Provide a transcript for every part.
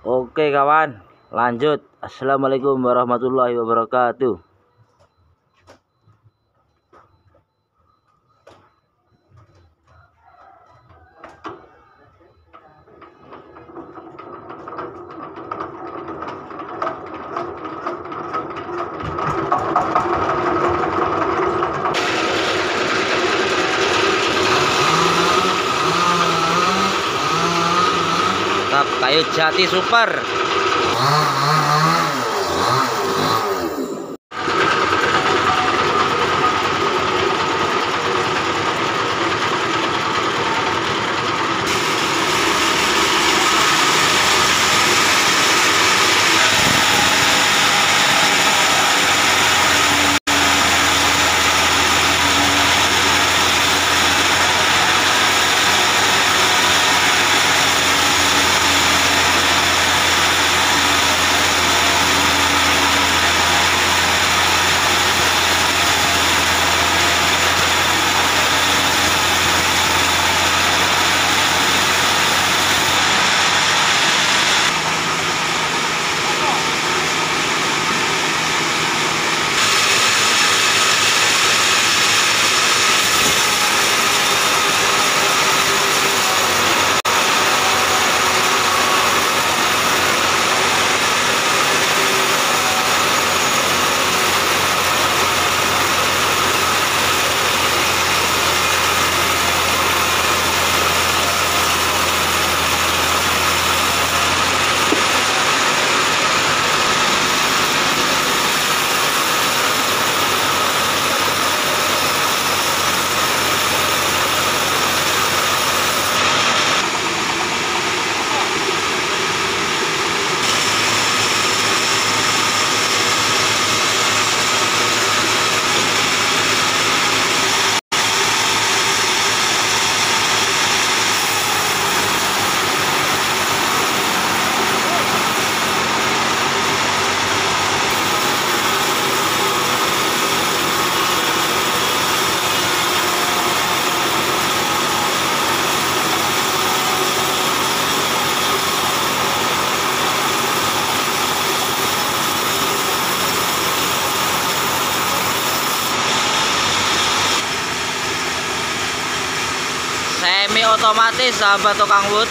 Oke kawan, lanjut. Assalamualaikum warahmatullahi wabarakatuh. Kayu jati super. Semi otomatis sahabat tukang wood.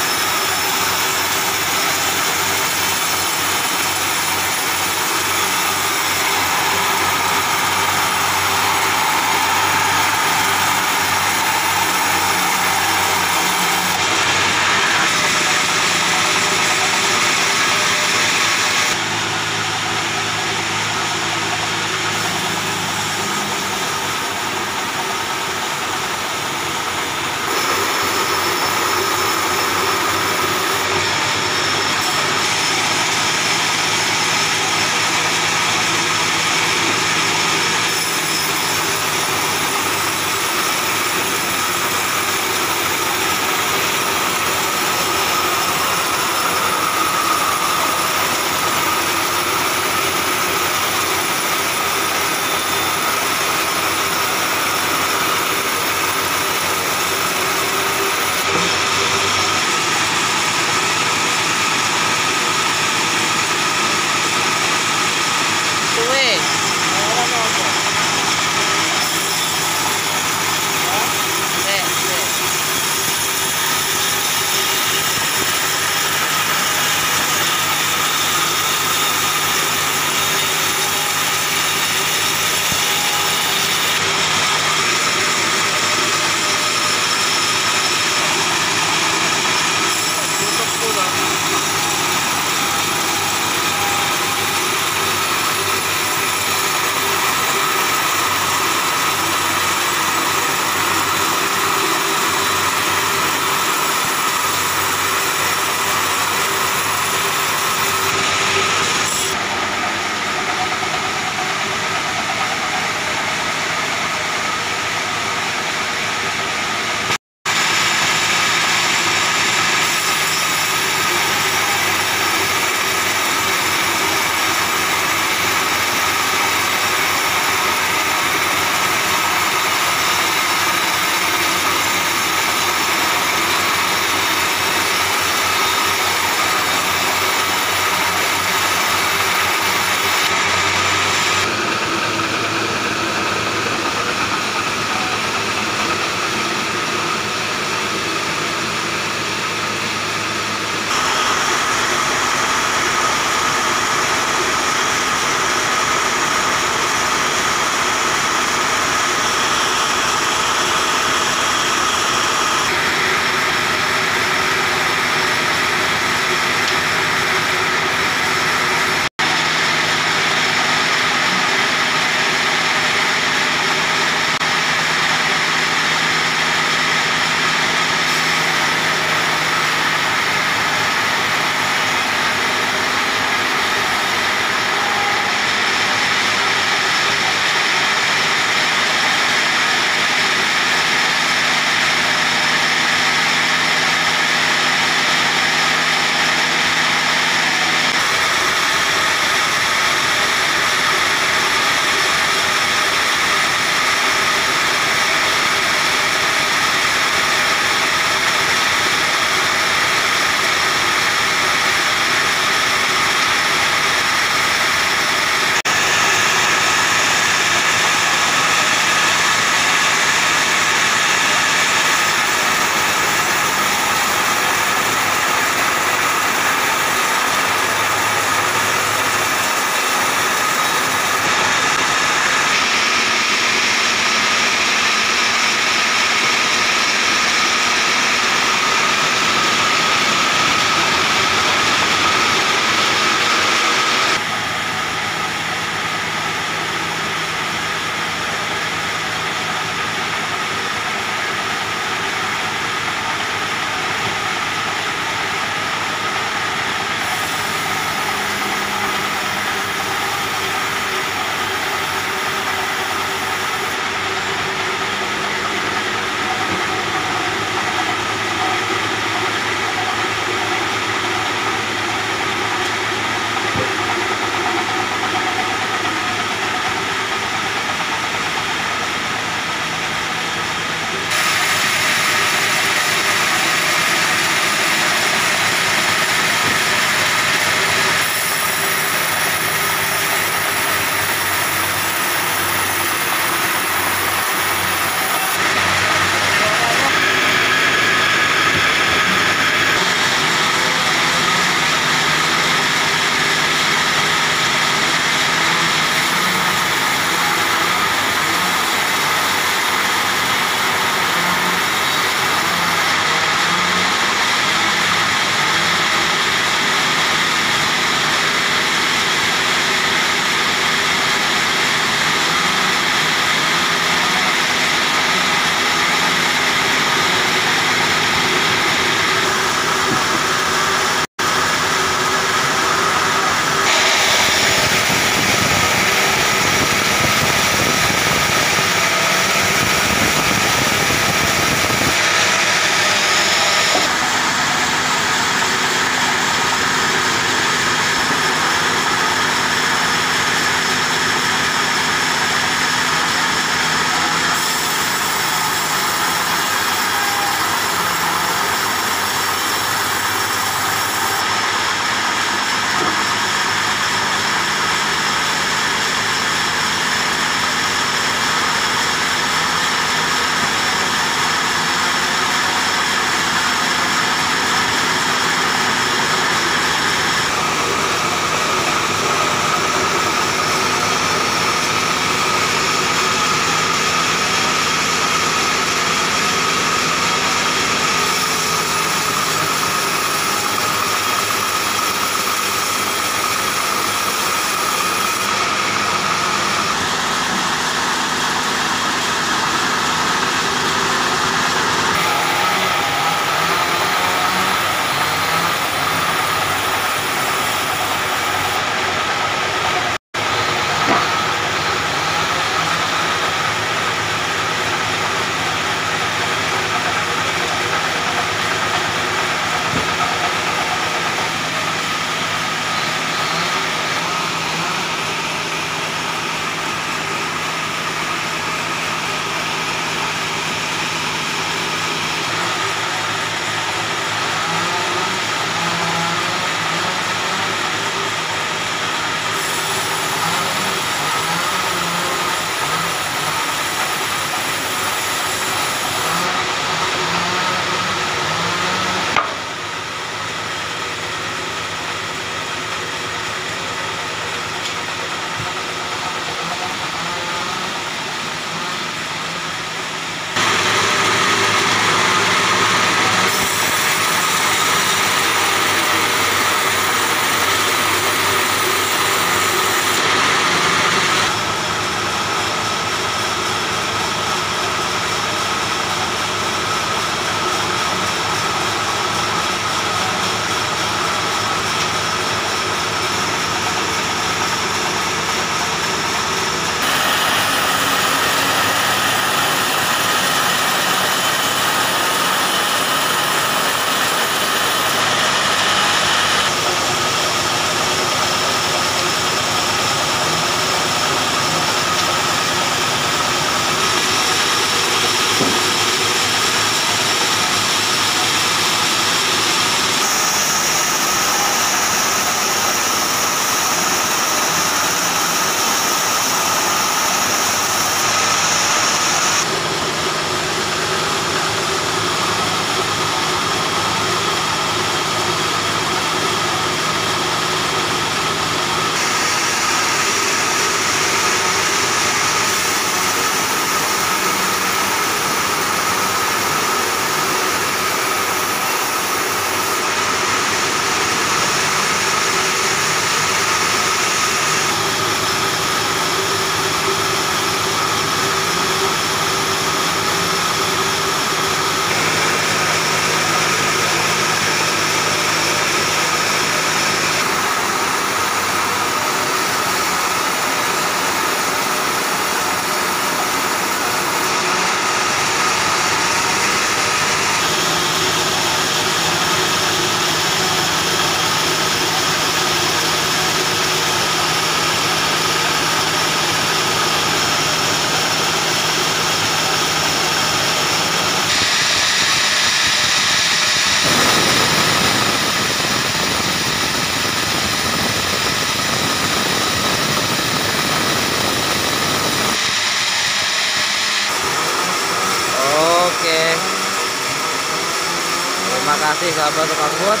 kasih sahabat tukang wood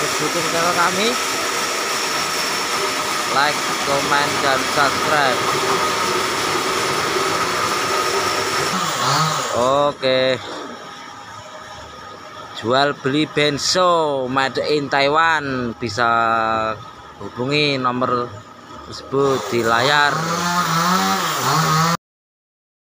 mendukung channel kami, like, komen, dan subscribe. Oke, jual beli Benso made in Taiwan, bisa hubungi nomor tersebut di layar.